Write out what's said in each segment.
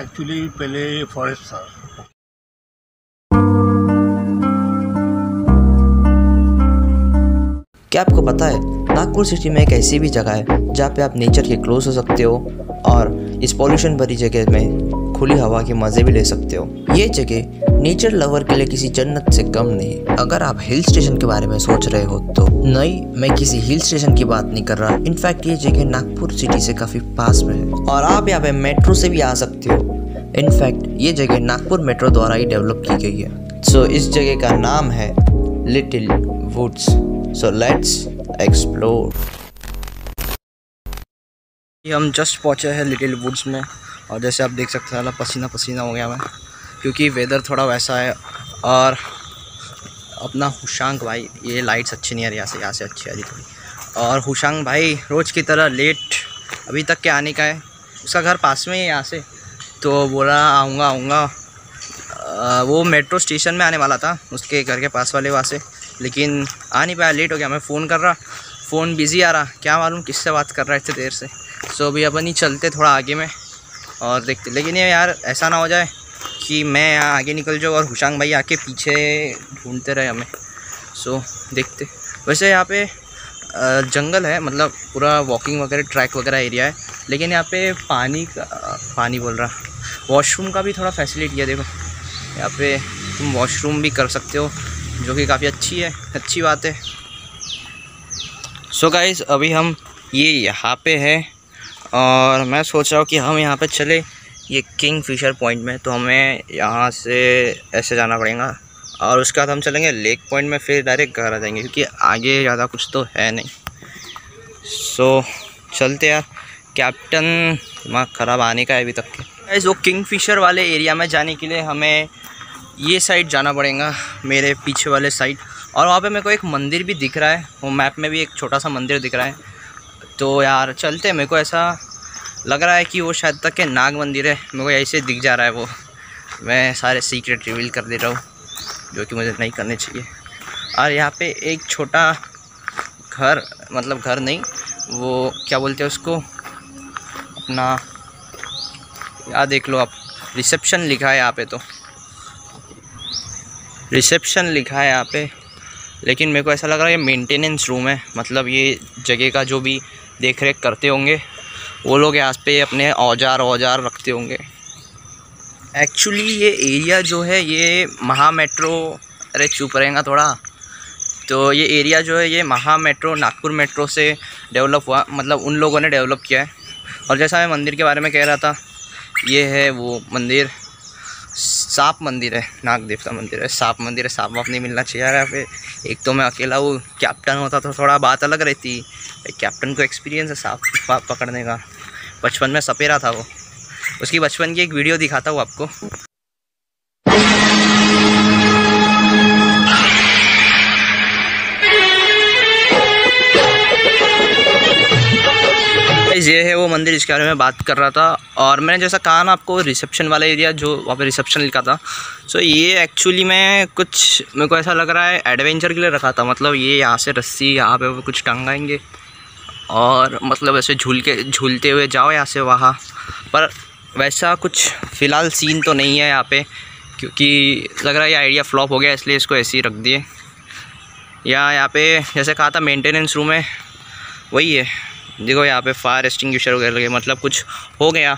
Actually पहले forest था। क्या आपको पता है नागपुर सिटी में एक ऐसी भी जगह है जहाँ पे आप नेचर के क्लोज हो सकते हो और इस पॉल्यूशन भरी जगह में खुली हवा के मज़े भी ले सकते हो। ये जगह नेचर लवर के लिए किसी जन्नत से कम नहीं। अगर आप हिल स्टेशन के बारे में सोच रहे हो तो नहीं, मैं किसी हिल स्टेशन की बात नहीं कर रहा। इनफैक्ट ये जगह नागपुर सिटी से काफ़ी पास में है और आप यहाँ पे मेट्रो से भी आ सकते हो। इनफैक्ट ये जगह नागपुर मेट्रो द्वारा ही डेवलप की गई है। सो इस जगह का नाम है little woods. So let's explore. हम जस्ट पहुँचे हैं लिटिल वुड्स में और जैसे आप देख सकते हैं पसीना पसीना हो गया मैं, क्योंकि वेदर थोड़ा वैसा है। और अपना हुशांग भाई, ये लाइट्स अच्छी नहीं आ रही, यहाँ से अच्छी आ रही थोड़ी। और हुशांग भाई रोज़ की तरह लेट अभी तक के आने का है। उसका घर पास में ही है यहाँ से, तो बोला आऊँगा। वो मेट्रो स्टेशन में आने वाला था, उसके घर के पास वाले वहाँ से, लेकिन आ नहीं पाया, लेट हो गया। मैं फ़ोन कर रहा, फ़ोन बिज़ी आ रहा, क्या मालूम किससे बात कर रहा है इतने देर से। सो अभी अपन ही चलते थोड़ा आगे में और देखते, लेकिन ये यार ऐसा ना हो जाए कि मैं यहाँ आगे निकल जाऊँ और हुशांग भाई आके पीछे ढूंढते रहे हमें। सो देखते। वैसे यहाँ पे जंगल है, मतलब पूरा वॉकिंग वगैरह ट्रैक वगैरह एरिया है, लेकिन यहाँ पे पानी बोल रहा, वॉशरूम का भी थोड़ा फैसिलिटी है। देखो यहाँ पे तुम वॉशरूम भी कर सकते हो, जो कि काफ़ी अच्छी बात है। सो गाइस अभी हम ये यहाँ पे है और मैं सोच रहा हूँ कि हम यहाँ पे चले, ये किंगफिशर पॉइंट में, तो हमें यहाँ से ऐसे जाना पड़ेगा और उसके बाद हम चलेंगे लेक पॉइंट में, फिर डायरेक्ट घर आ जाएंगे, क्योंकि आगे ज़्यादा कुछ तो है नहीं। सो चलते यार, कैप्टन दिमाग ख़राब आने का है अभी तक। गाइस वो किंगफिशर वाले एरिया में जाने के लिए हमें ये साइड जाना पड़ेगा, मेरे पीछे वाले साइड। और वहाँ पे मेरे को एक मंदिर भी दिख रहा है, वो मैप में भी एक छोटा सा मंदिर दिख रहा है। तो यार चलते, मेरे को ऐसा लग रहा है कि वो शायद तक के नाग मंदिर है, मेरे को ऐसे दिख जा रहा है। वो मैं सारे सीक्रेट रिवील कर दे रहा हूँ, जो कि मुझे नहीं करने चाहिए। और यहाँ पे एक छोटा घर, मतलब घर नहीं, वो क्या बोलते हैं उसको, अपना यहाँ देख लो आप, रिसेप्शन लिखा है यहाँ पे, तो रिसेप्शन लिखा है यहाँ पे। लेकिन मेरे को ऐसा लग रहा है ये मेंटेनेंस रूम है, मतलब ये जगह का जो भी देख रेख करते होंगे वो लोग यहाँ पे अपने औजार रखते होंगे। एक्चुअली ये एरिया जो है, ये महा मेट्रो, अरे चुप रहेगा थोड़ा, तो ये एरिया जो है ये महा मेट्रो, नागपुर मेट्रो से डेवलप हुआ, मतलब उन लोगों ने डेवलप किया है। और जैसा मैं मंदिर के बारे में कह रहा था, ये है वो मंदिर, सांप मंदिर है, नाग देवता मंदिर है, सांप नहीं मिलना चाहिए यहाँ पे। एक तो मैं अकेला हूँ, कैप्टन होता तो थोड़ा बात अलग रहती। कैप्टन को एक्सपीरियंस है सांप पकड़ने का, बचपन में सपेरा था वो, उसकी बचपन की एक वीडियो दिखाता हूँ आपको। ये है वो मंदिर जिसके बारे में बात कर रहा था। और मैंने जैसा कहा ना आपको, रिसेप्शन वाला एरिया जो वहाँ पे रिसेप्शन लिखा था, सो ये एक्चुअली मैं कुछ, मेरे को ऐसा लग रहा है एडवेंचर के लिए रखा था। मतलब ये यहाँ से रस्सी यहाँ पे कुछ टंगाएंगे और मतलब ऐसे झूलते हुए जाओ यहाँ से वहाँ पर। वैसा कुछ फ़िलहाल सीन तो नहीं है यहाँ पर, क्योंकि लग रहा है ये आइडिया फ्लॉप हो गया, इसलिए इसको ऐसे ही रख दिए। या यहाँ पर जैसे कहा था मेंटेनेंस रूम है, वही है। देखो यहाँ पे फायर एक्सटिंग्विशर वगैरह लगे, मतलब कुछ हो गया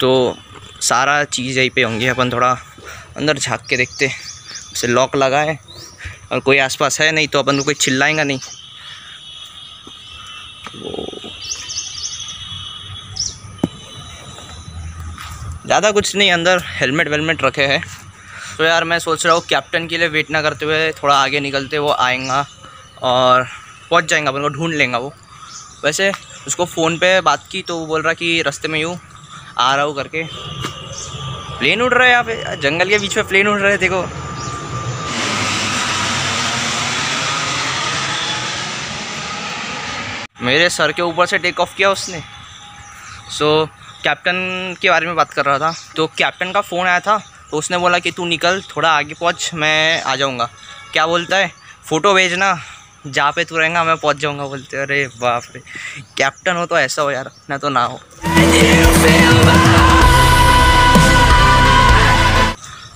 तो सारा चीज़ यहीं पे होंगी। अपन थोड़ा अंदर झाँक के देखते, उसे लॉक लगा है और कोई आसपास है नहीं, तो अपन को कोई चिल्लाएगा नहीं। ज़्यादा कुछ नहीं अंदर, हेलमेट वेलमेट रखे हैं। तो यार मैं सोच रहा हूँ कैप्टन के लिए वेट ना करते हुए थोड़ा आगे निकलते, वो आएगा और पहुँच जाएगा, अपन को ढूँढ लेगा वो। वैसे उसको फ़ोन पे बात की तो वो बोल रहा कि रास्ते में यूँ आ रहा हूँ करके। प्लेन उड़ रहा है यहाँ पे, जंगल के बीच में प्लेन उड़ रहा है, देखो। मेरे सर के ऊपर से टेक ऑफ किया उसने। सो कैप्टन के बारे में बात कर रहा था, तो कैप्टन का फ़ोन आया था, तो उसने बोला कि तू निकल, थोड़ा आगे पहुँच, मैं आ जाऊँगा। क्या बोलता है, फ़ोटो भेजना जहाँ पे तू रहेगा, मैं पहुँच जाऊँगा, बोलते। अरे बाप रे, कैप्टन हो तो ऐसा हो यार, ना तो ना हो।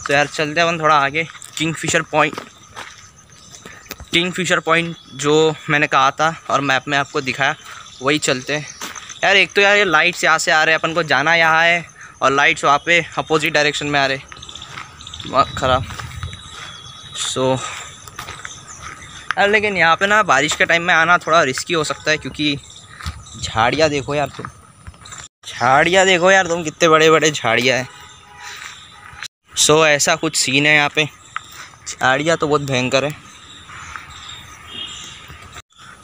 तो यार चलते हैं अपन थोड़ा आगे। किंगफिशर पॉइंट जो मैंने कहा था और मैप में आपको दिखाया वही चलते हैं यार। एक तो यार ये लाइट्स यहाँ से आ रहे हैं, अपन को जाना यहाँ है और लाइट्स वहाँ पे अपोजिट डायरेक्शन में आ रहे, बहुत ख़राब। यार लेकिन यहाँ पे ना बारिश के टाइम में आना थोड़ा रिस्की हो सकता है, क्योंकि झाड़ियाँ देखो यार तुम कितने बड़े बड़े झाड़ियाँ हैं। ऐसा कुछ सीन है यहाँ पे, झाड़ियाँ तो बहुत भयंकर है।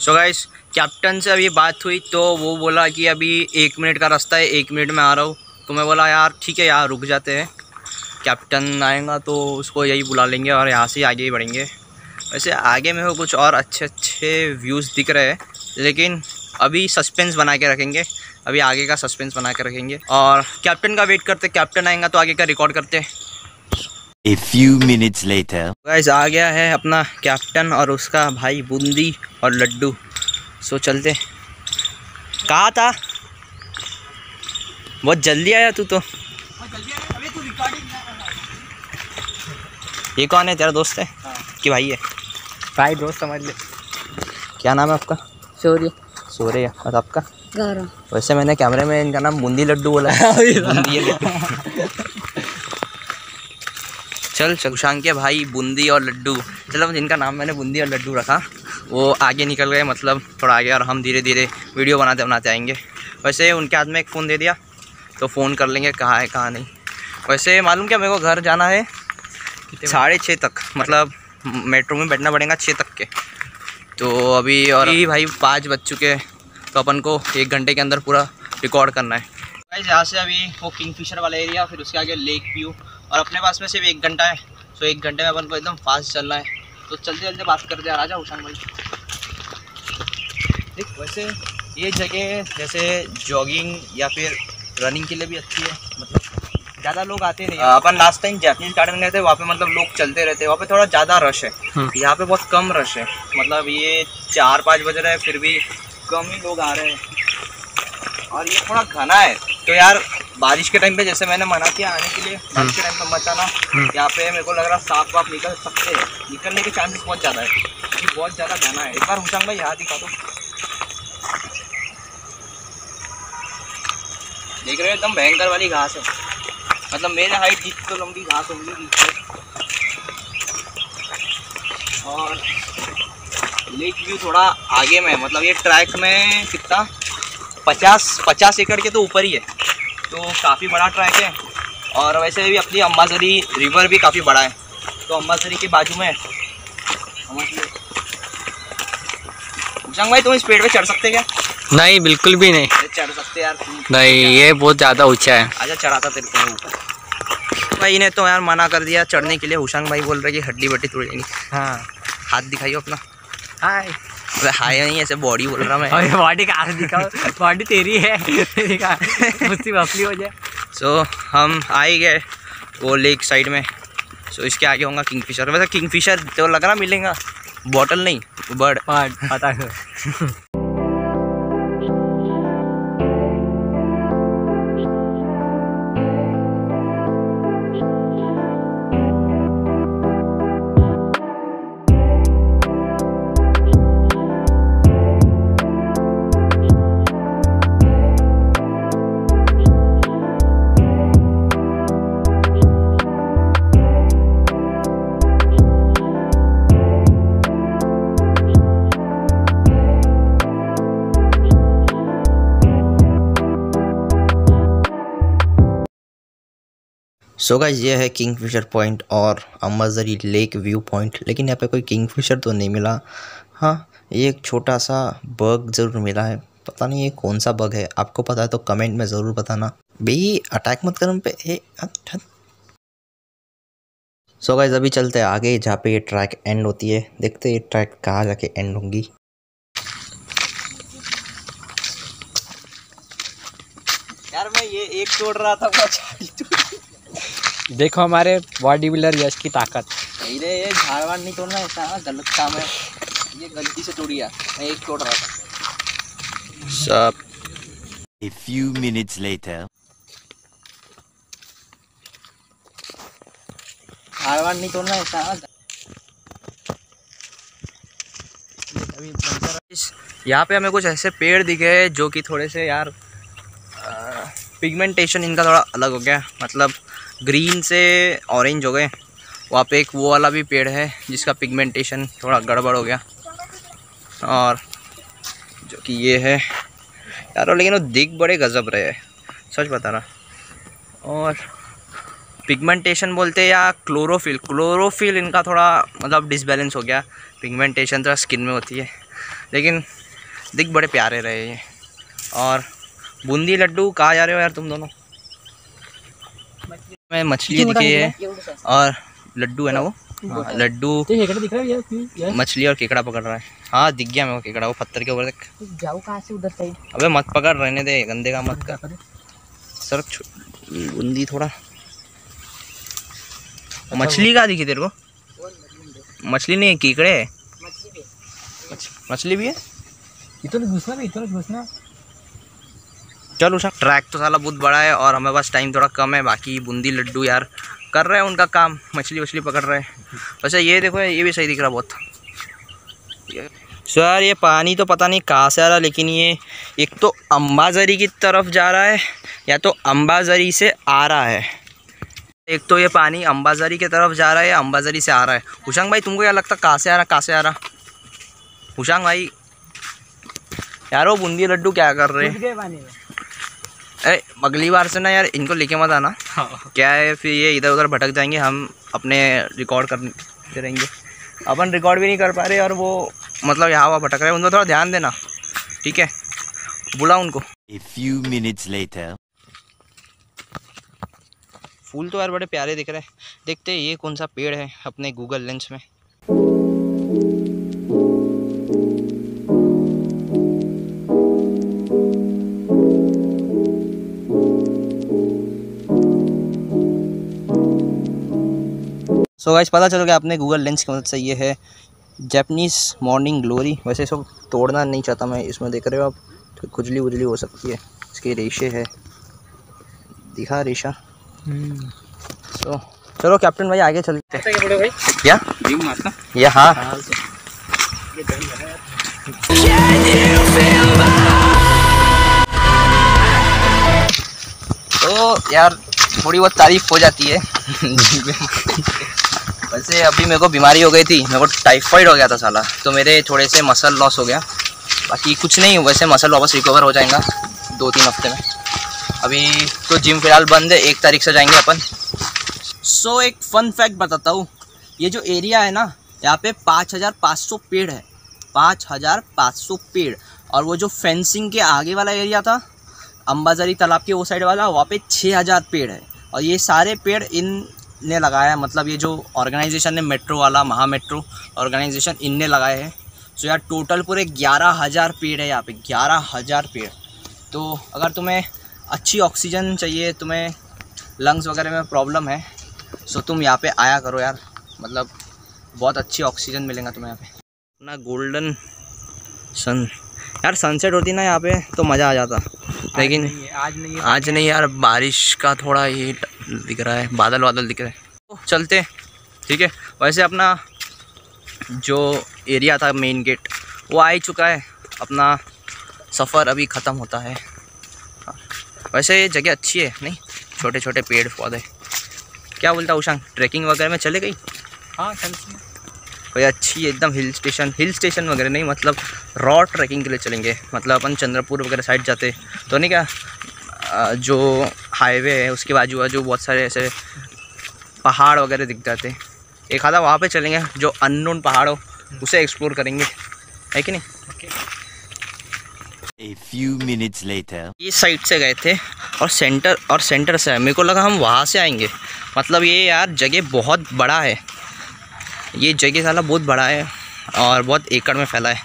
गाइस कैप्टन से अभी बात हुई तो वो बोला कि अभी 1 मिनट का रास्ता है, 1 मिनट में आ रहा हूँ। तो मैं बोला यार ठीक है यार रुक जाते हैं, कैप्टन आएगा तो उसको यही बुला लेंगे और यहाँ से आगे ही बढ़ेंगे। वैसे आगे में वो कुछ और अच्छे अच्छे व्यूज़ दिख रहे हैं, लेकिन अभी सस्पेंस बना के रखेंगे, अभी आगे का सस्पेंस बना के रखेंगे और कैप्टन का वेट करते, कैप्टन आएगा तो आगे का रिकॉर्ड करते हैं। A few minutes later. Guys आ गया है अपना कैप्टन और उसका भाई बूंदी और लड्डू। चलते, कहाँ था, बहुत जल्दी आया तू तो। ये कौन है, तेरा दोस्त है कि भाई है? भाई दोस्त समझ ले। क्या नाम है आपका? शौर्य। और आपका? गौरव। वैसे मैंने कैमरे में इनका नाम बूंदी लड्डू बोला चल कुशांक के भाई बूंदी और लड्डू, चलो जिनका नाम मैंने बूंदी और लड्डू रखा वो आगे निकल गए, मतलब थोड़ा आगे, और हम धीरे धीरे वीडियो बनाते बनाते आएंगे। वैसे उनके हाथ में एक फ़ोन दे दिया तो फ़ोन कर लेंगे कहाँ है कहाँ नहीं। वैसे मालूम क्या, मेरे को घर जाना है 6:30 तक, मतलब मेट्रो में बैठना पड़ेगा 6 तक के। तो अभी और भाई 5 बज चुके हैं, तो अपन को 1 घंटे के अंदर पूरा रिकॉर्ड करना है। गाइस यहाँ से अभी वो किंगफिशर वाला एरिया, फिर उसके आगे लेक व्यू, और अपने पास में सिर्फ 1 घंटा है। 1 घंटे में अपन को एकदम फास्ट चलना है, तो चलते चलते बात करते हैं। राजा उशान भाई ठीक, वैसे ये जगह जैसे जॉगिंग या फिर रनिंग के लिए भी अच्छी है, मतलब ज़्यादा लोग आते नहीं। अपन लास्ट टाइम जापानीज गार्डन गए थे, वहाँ पे मतलब लोग चलते रहते हैं, वहाँ पे थोड़ा ज़्यादा रश है, यहाँ पे बहुत कम रश है। मतलब ये 4-5 बज रहे हैं फिर भी कम ही लोग आ रहे हैं, और ये थोड़ा घना है। तो यार बारिश के टाइम पे जैसे मैंने मना किया आने के लिए, बारिश के टाइम पे मत आना। यहाँ पे मेरे को लग रहा है सांप वाप निकल सकते हैं, निकलने के चांसेस बहुत ज़्यादा है, क्योंकि बहुत ज़्यादा घना है। एक बार हुसैन भाई यहाँ दिखा दो, देख रहे हो एकदम भयंकर वाली घास है, मतलब मेरे हाइट जितनी तो लंबी घास होगी। और लेक व्यू थोड़ा आगे में, मतलब ये ट्रैक में कितना 50 एकड़ के तो ऊपर ही है, तो काफ़ी बड़ा ट्रैक है। और वैसे भी अपनी अंबाझरी रिवर भी काफ़ी बड़ा है, तो अंबाझरी के बाजू में जंग भाई तुम इस पेड़ पे चढ़ सकते क्या? नहीं, बिल्कुल भी नहीं चढ़ सकते यार, नहीं ये बहुत ज़्यादा ऊंचा है। अच्छा चढ़ाता तेरे को ऊपर भाई ने, तो यार मना कर दिया चढ़ने के लिए। हुशांग भाई बोल रहे कि हड्डी बट्टी तोड़ जाएंगी। हाँ हाथ दिखाइयो अपना, हाय हाय नहीं ऐसे बॉडी बोल रहा मैं, बॉडी कहाँ दिखाओ, बॉडी तेरी है वफली हो जाए। हम आ ही गए वो लेक साइड में। इसके आगे होगा किंगफिशर, वैसे किंगफिशर तो लग रहा मिलेगा, बॉटल नहीं बर्ड पता है। गाइस ये है किंगफिशर पॉइंट और अंबाझरी लेक व्यू पॉइंट, लेकिन यहाँ पे कोई किंगफिशर तो नहीं मिला। हाँ ये एक छोटा सा बग ज़रूर मिला है, पता नहीं ये कौन सा बग है, आपको पता है तो कमेंट में ज़रूर बताना। भाई अटैक मत करने पे हट। गाइस अभी चलते हैं आगे जहाँ पे ये ट्रैक एंड होती है, देखते हैं ये ट्रैक कहाँ जाके एंड होंगी। यार मैं ये एक तोड़ रहा था, देखो हमारे बॉडी बिल्डर यश की ताकत। ये झाड़वाड़ नहीं तोड़ना, ऐसा गलत काम है, ये गलती से तोड़ी यार, मैं एक तोड़ रहा था सब। A few minutes later. झाड़वाड़ नहीं तोड़ना है साहब। यहाँ पे हमें कुछ ऐसे पेड़ दिखे जो कि थोड़े से यार पिगमेंटेशन इनका थोड़ा अलग हो गया, मतलब ग्रीन से ऑरेंज हो गए। वहाँ पे एक वो वाला भी पेड़ है जिसका पिगमेंटेशन थोड़ा गड़बड़ हो गया, और जो कि ये है यार, लेकिन वो दिख बड़े गजब रहे हैं, सच बता रहा। और पिगमेंटेशन बोलते या क्लोरोफिल, क्लोरोफिल इनका थोड़ा मतलब डिसबैलेंस हो गया, पिगमेंटेशन थोड़ा स्किन में होती है, लेकिन दिख बड़े प्यारे रहे ये। और बूंदी लड्डू कहाँ जा रहे हो यार तुम दोनों? मैं मछली दिखी है और लड्डू है ना वो, हाँ, लड्डू दिख रहा है, मछली और केकड़ा पकड़ रहा है। हाँ दिख गया मैं वो केकड़ा, वो पत्थर के ऊपर देख। जाओ कहाँ से उधर से? अबे मत पकड़, रहने दे, गंदे का मत कर सर। बूंदी थोड़ा मछली का दिखी तेरे को? मछली नहीं, केकड़े है। मछली भी है। इतना घुसना भी, इतना घुसना। चलो उषा, ट्रैक तो साला बहुत बड़ा है और हमारे पास टाइम थोड़ा कम है। बाकी बूंदी लड्डू यार कर रहे हैं उनका काम, मछली वछली पकड़ रहे हैं। वैसे ये देखो, ये भी सही दिख रहा बहुत सर। ये पानी तो पता नहीं कहाँ से आ रहा, लेकिन ये एक तो अंबाझरी की तरफ जा रहा है या तो अंबाझरी से आ रहा है। एक तो ये पानी अंबाझरी की तरफ जा रहा है या अंबाझरी से आ रहा है। हुशांग भाई तुमको क्या लगता है, कहाँ से आ रहा, कहाँ से आ रहा? हुशांग भाई यार वो बूंदी लड्डू क्या कर रहे हैं? अगली बार से ना यार इनको लेके मत आना। हाँ। क्या है फिर ये इधर उधर भटक जाएंगे, हम अपने रिकॉर्ड करते रहेंगे, अपन रिकॉर्ड भी नहीं कर पा रहे और वो मतलब यहाँ वहाँ भटक रहे हैं। उनको थोड़ा ध्यान देना, ठीक है? बुला उनको। A few minutes later. फूल तो यार बड़े प्यारे दिख रहे हैं। देखते ये कौन सा पेड़ है अपने गूगल लेंस में। सो गाइस पता चल गया अपने गूगल लेंस की मदद से, ये है जापनीज़ मॉर्निंग ग्लोरी। वैसे इसको तोड़ना नहीं चाहता मैं, इसमें देख रहे हो आप तो खुजली उजली हो सकती है, इसके रेशे है, दिखा रेशा। सो चलो कैप्टन भाई आगे चलते हैं। क्या ये? हाँ तो यार थोड़ी बहुत तारीफ हो जाती है। वैसे अभी मेरे को बीमारी हो गई थी, मेरे को टाइफाइड हो गया था साला, तो मेरे थोड़े से मसल लॉस हो गया। बाकी कुछ नहीं, वैसे मसल वापस रिकवर हो जाएगा 2-3 हफ्ते में। अभी तो जिम फिलहाल बंद है, 1 तारीख से जाएंगे अपन। सो एक फन फैक्ट बताता हूँ, ये जो एरिया है ना, यहाँ पे 5500 पेड़ है, 5500 पेड़। और वो जो फेंसिंग के आगे वाला एरिया था, अंबाझरी तालाब के वो साइड वाला, वहाँ पे 6000 पेड़ है। और ये सारे पेड़ इन ने लगाया, मतलब ये जो ऑर्गेनाइजेशन है मेट्रो वाला, महा मेट्रो ऑर्गेनाइजेशन, इनने लगाए हैं। तो यार टोटल पूरे 11000 पेड़ है यहाँ पे, 11000 पेड़। तो अगर तुम्हें अच्छी ऑक्सीजन चाहिए, तुम्हें लंग्स वगैरह में प्रॉब्लम है, सो तुम यहाँ पे आया करो यार, मतलब बहुत अच्छी ऑक्सीजन मिलेगा तुम्हें यहाँ पे। अपना गोल्डन सन यार, सनसेट होती ना यहाँ पे तो मज़ा आ जाता, लेकिन आज नहीं यार, बारिश का थोड़ा ये दिख रहा है, बादल बादल दिख रहे हैं। चलते ठीक है। वैसे अपना जो एरिया था मेन गेट वो आ ही चुका है, अपना सफ़र अभी ख़त्म होता है। वैसे ये जगह अच्छी है, नहीं छोटे छोटे पेड़ पौधे। क्या बोलता उषांग, ट्रैकिंग वगैरह में चले गई? हाँ चलती है कोई अच्छी एकदम हिल स्टेशन वगैरह नहीं, मतलब रॉ ट्रैकिंग के लिए चलेंगे। मतलब अपन चंद्रपुर वगैरह साइड जाते तो नहीं, क्या जो हाईवे है उसके बाजू बाजू बहुत सारे ऐसे पहाड़ वगैरह दिख जाते, एक आधा वहाँ पे चलेंगे, जो अननोन पहाड़ हो उसे एक्सप्लोर करेंगे, है कि नहीं? A few minutes later. इस साइड से गए थे और सेंटर से मेरे को लगा हम वहाँ से आएंगे, मतलब ये यार जगह बहुत बड़ा है, ये जगह साला बहुत बड़ा है और बहुत एकड़ में फैला है।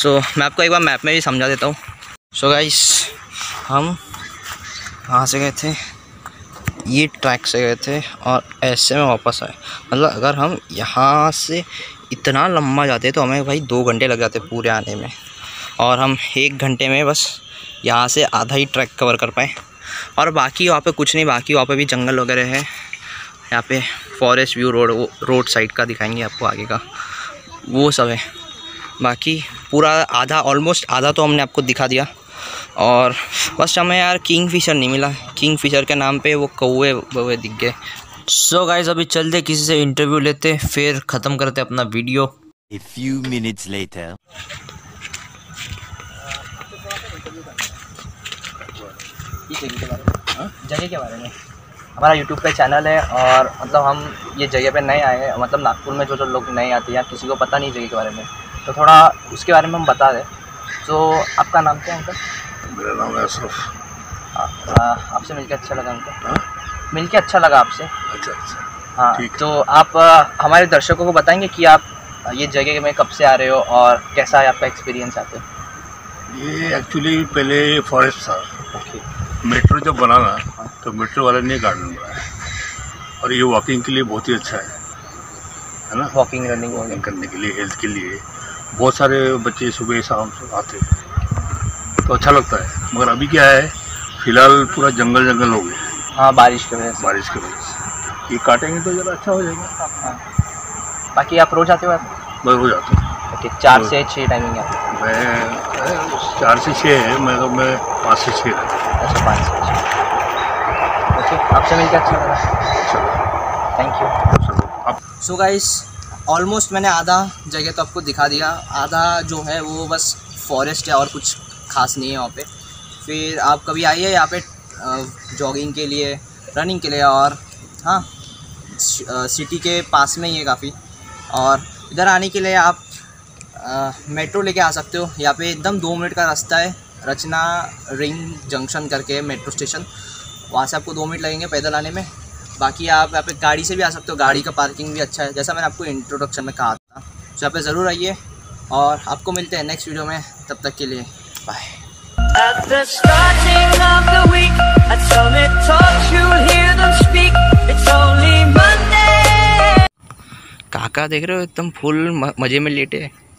सो मैं आपको एक बार मैप में भी समझा देता हूँ। सो गाइस हम वहाँ से गए थे, ये ट्रैक से गए थे और ऐसे में वापस आए। मतलब अगर हम यहाँ से इतना लंबा जाते तो हमें भाई 2 घंटे लग जाते पूरे आने में, और हम 1 घंटे में बस यहाँ से आधा ही ट्रैक कवर कर पाए। और बाकी वहाँ पे कुछ नहीं, बाकी वहाँ पे भी जंगल वगैरह है, यहाँ पे फॉरेस्ट व्यू रोड साइड का दिखाएंगे आपको आगे का, वो सब है। बाकी पूरा आधा ऑलमोस्ट आधा तो हमने आपको दिखा दिया। और बस हमें यार किंगफिशर नहीं मिला, किंगफिशर के नाम पे वो कौवे बवे दिख गए। सो गाइस अभी चलते किसी से इंटरव्यू लेते फिर ख़त्म करते अपना video. A few minutes later. जगह के बारे में हमारा YouTube पे चैनल है और मतलब हम ये जगह पे नए आए हैं, मतलब नागपुर में जो जो लोग नए आते हैं या किसी को पता नहीं जगह के बारे में, तो थोड़ा उसके बारे में हम बता दें। तो आपका नाम क्या है अंकल? मेरा नाम है अशरफ। आपसे मिलके अच्छा लगा अंकल, मिलके अच्छा लगा आपसे। अच्छा अच्छा, हाँ। तो आप हमारे दर्शकों को बताएंगे कि आप ये जगह में कब से आ रहे हो और कैसा है आपका एक्सपीरियंस आते हो? ये एक्चुअली पहले फॉरेस्ट था, मेट्रो जब बना ना तो मेट्रो वाले ने गार्डन बनाया और ये वॉकिंग के लिए बहुत ही अच्छा है ना, वॉकिंग रनिंग करने के लिए, हेल्थ के लिए। बहुत सारे बच्चे सुबह शाम आते हैं तो अच्छा लगता है। मगर अभी क्या है, फिलहाल पूरा जंगल जंगल हो गया। हाँ, बारिश की वजह से ये काटेंगे तो ज़रा अच्छा हो जाएगा। हाँ। बाकी आप रोज़ आते हो? मैं रोज़ आता हूँ। ओके, 4 से 6 टाइमिंग है? मैं 4 से 6 है, मैं 5 से 6 रहता हूँ। अच्छा, 5 से 6। ओके, आपसे मिलकर अच्छा लगा। Thank you. So guys almost मैंने आधा जगह तो आपको दिखा दिया, आधा जो है वो बस फॉरेस्ट है और कुछ खास नहीं है वहाँ पे। फिर आप कभी आइए यहाँ पे जॉगिंग के लिए, रनिंग के लिए। और हाँ, सिटी के पास में ही है काफ़ी। और इधर आने के लिए आप मेट्रो लेके आ सकते हो। यहाँ पे एकदम 2 मिनट का रास्ता है, रचना रिंग जंक्शन करके मेट्रो स्टेशन, वहाँ से आपको 2 मिनट लगेंगे पैदल आने में। बाकी आप यहाँ पे गाड़ी से भी आ सकते हो, गाड़ी का पार्किंग भी अच्छा है, जैसा मैंने आपको इंट्रोडक्शन में कहा था। तो यहाँ पे ज़रूर आइए और आपको मिलते हैं नेक्स्ट वीडियो में। तब तक के लिए बाय। काका देख रहे हो एकदम फुल मज़े में लेटे।